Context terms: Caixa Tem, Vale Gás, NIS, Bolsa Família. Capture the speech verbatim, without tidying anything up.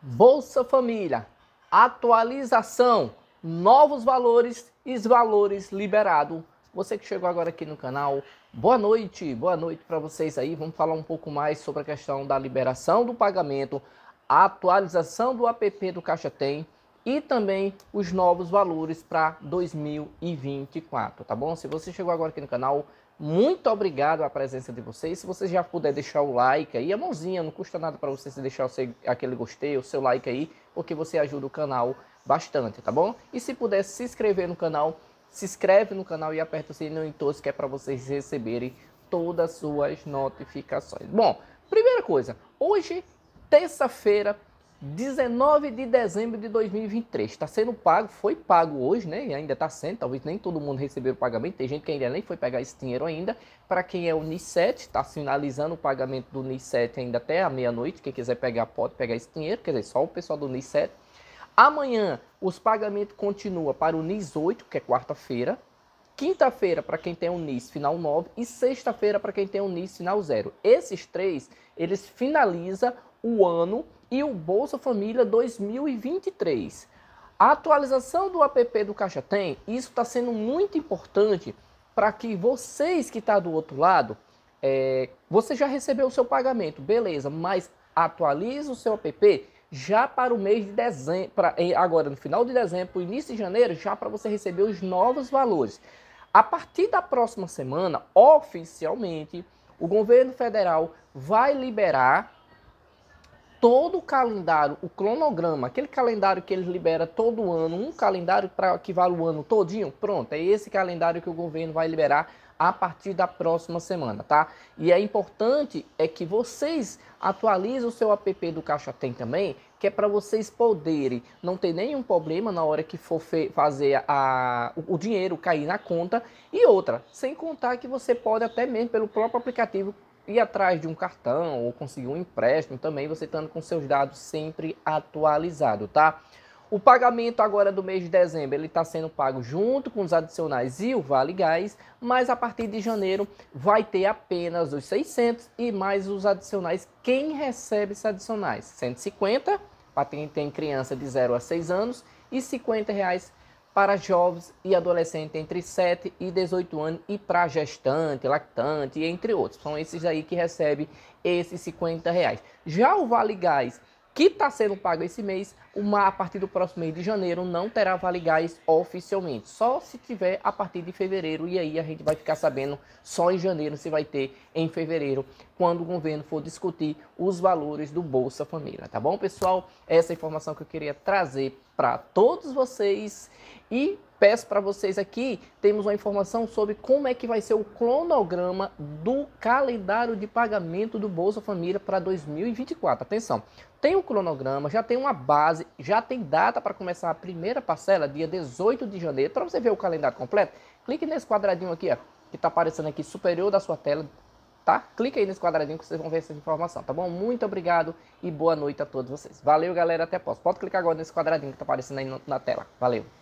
Bolsa Família, atualização, novos valores e valores liberados. Você que chegou agora aqui no canal, boa noite, boa noite para vocês aí. Vamos falar um pouco mais sobre a questão da liberação do pagamento, a atualização do app do Caixa Tem e também os novos valores para dois mil e vinte e quatro, tá bom? Se você chegou agora aqui no canal, muito obrigado a presença de vocês. Se você já puder deixar o like aí, a mãozinha, não custa nada para você deixar o seu, aquele gostei, o seu like aí, porque você ajuda o canal bastante, tá bom? E se puder se inscrever no canal, se inscreve no canal e aperta o sininho em todos, que é para vocês receberem todas as suas notificações. Bom, primeira coisa, hoje, terça-feira, dezenove de dezembro de dois mil e vinte e três, está sendo pago, foi pago hoje, né? E ainda está sendo, talvez nem todo mundo recebeu o pagamento, tem gente que ainda nem foi pegar esse dinheiro ainda. Para quem é o N I S sete, está finalizando o pagamento do N I S sete ainda até a meia-noite, quem quiser pegar pode pegar esse dinheiro, quer dizer, só o pessoal do N I S sete. Amanhã os pagamentos continuam para o N I S oito, que é quarta-feira, quinta-feira para quem tem o N I S final nove e sexta-feira para quem tem o N I S final zero. Esses três, eles finalizam o ano e o Bolsa Família dois mil e vinte e três. A atualização do app do Caixa Tem, isso está sendo muito importante para que vocês que estão do outro lado, é, você já recebeu o seu pagamento, beleza, mas atualiza o seu app já para o mês de dezembro, pra, agora no final de dezembro, início de janeiro, já para você receber os novos valores. A partir da próxima semana, oficialmente, o governo federal vai liberar todo o calendário, o cronograma, aquele calendário que eles liberam todo ano, um calendário para que vale o ano todinho, pronto, é esse calendário que o governo vai liberar a partir da próxima semana, tá? E é importante é que vocês atualizem o seu app do Caixa Tem também, que é para vocês poderem não ter nenhum problema na hora que for fazer a, o dinheiro cair na conta. E outra, sem contar que você pode até mesmo pelo próprio aplicativo ir atrás de um cartão ou conseguir um empréstimo também, você estando com seus dados sempre atualizado, tá? O pagamento agora do mês de dezembro, ele está sendo pago junto com os adicionais e o Vale Gás, mas a partir de janeiro vai ter apenas os seiscentos e mais os adicionais. Quem recebe esses adicionais? cento e cinquenta para quem tem criança de zero a seis anos e cinquenta reais para jovens e adolescentes entre sete e dezoito anos e para gestante, lactante, entre outros. São esses aí que recebem esses cinquenta reais. Já o Vale Gás, que está sendo pago esse mês, uma, a partir do próximo mês de janeiro não terá Vale Gás oficialmente. Só se tiver a partir de fevereiro, e aí a gente vai ficar sabendo só em janeiro se vai ter em fevereiro, quando o governo for discutir os valores do Bolsa Família, tá bom, pessoal? Essa é a informação que eu queria trazer para todos vocês. E peço para vocês aqui, temos uma informação sobre como é que vai ser o cronograma do calendário de pagamento do Bolsa Família para dois mil e vinte e quatro. Atenção, tem um cronograma, já tem uma base, já tem data para começar a primeira parcela, dia dezoito de janeiro. Para você ver o calendário completo, clique nesse quadradinho aqui, ó, que está aparecendo aqui superior da sua tela, tá? Clique aí nesse quadradinho que vocês vão ver essa informação, tá bom? Muito obrigado e boa noite a todos vocês. Valeu, galera, até a próxima. Pode clicar agora nesse quadradinho que tá aparecendo aí na tela. Valeu!